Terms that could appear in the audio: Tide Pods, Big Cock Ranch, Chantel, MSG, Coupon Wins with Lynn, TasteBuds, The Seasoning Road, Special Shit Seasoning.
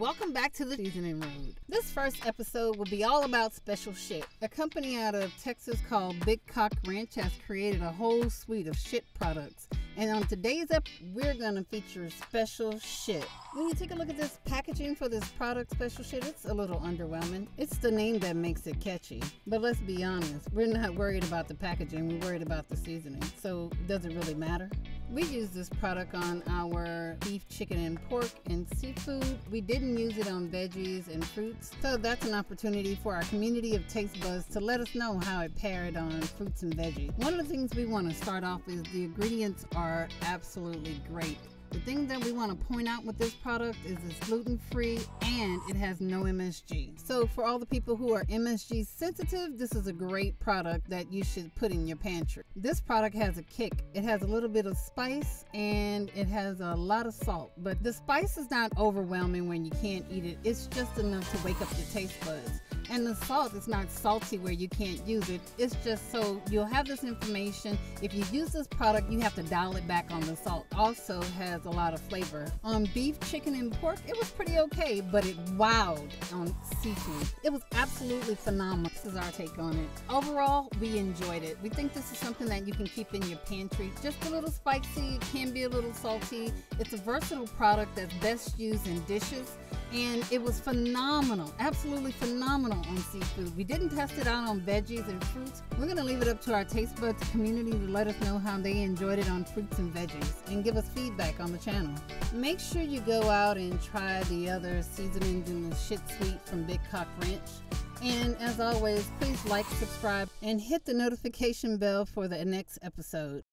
Welcome back to The Seasoning Road. This first episode will be all about special shit. A company out of Texas called Big Cock Ranch has created a whole suite of shit products. And on today's episode, we're going to feature special shit. When you take a look at this packaging for this product, special shit, it's a little underwhelming. It's the name that makes it catchy. But let's be honest, we're not worried about the packaging, we're worried about the seasoning. So does it really matter? We use this product on our beef, chicken, and pork and seafood. We didn't use it on veggies and fruits. So that's an opportunity for our community of TasteBuds to let us know how it paired on fruits and veggies. One of the things we want to start off is the ingredients are absolutely great. The thing that we want to point out with this product is it's gluten-free and it has no MSG. So for all the people who are MSG sensitive, this is a great product that you should put in your pantry. This product has a kick. It has a little bit of spice and it has a lot of salt. But the spice is not overwhelming when you can't eat it. It's just enough to wake up your taste buds. And the salt is not salty where you can't use it. It's just so you'll have this information. If you use this product, you have to dial it back on the salt. Also has a lot of flavor. On beef, chicken, and pork, it was pretty okay, but it wowed on seafood. It was absolutely phenomenal. This is our take on it. Overall, we enjoyed it. We think this is something that you can keep in your pantry. Just a little spicy, can be a little salty. It's a versatile product that's best used in dishes. And it was phenomenal, absolutely phenomenal on seafood. We didn't test it out on veggies and fruits. We're gonna leave it up to our taste buds community to let us know how they enjoyed it on fruits and veggies and give us feedback on the channel. Make sure you go out and try the other seasonings in the shit suite from Big Cock Ranch. And as always, please like, subscribe, and hit the notification bell for the next episode.